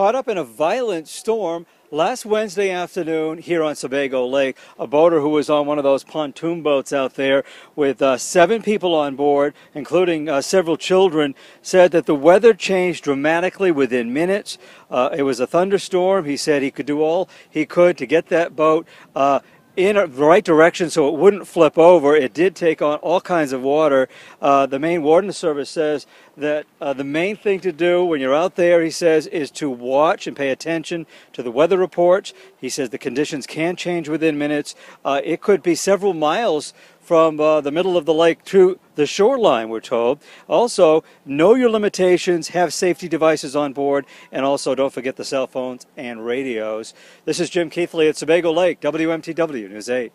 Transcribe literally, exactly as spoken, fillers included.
caught up in a violent storm last Wednesday afternoon here on Sebago Lake. A boater who was on one of those pontoon boats out there with uh, seven people on board, including uh, several children, said that the weather changed dramatically within minutes. Uh, it was a thunderstorm. He said he could do all he could to get that boat uh, in the right direction so it wouldn't flip over. It did take on all kinds of water. Uh, the Maine Warden Service says that uh, the main thing to do when you're out there, he says, is to watch and pay attention to the weather reports. He says the conditions can change within minutes. Uh, it could be several miles from uh, the middle of the lake to the shoreline, we're told. Also, know your limitations, have safety devices on board, and also don't forget the cell phones and radios. This is Jim Keithley at Sebago Lake, W M T W News eight.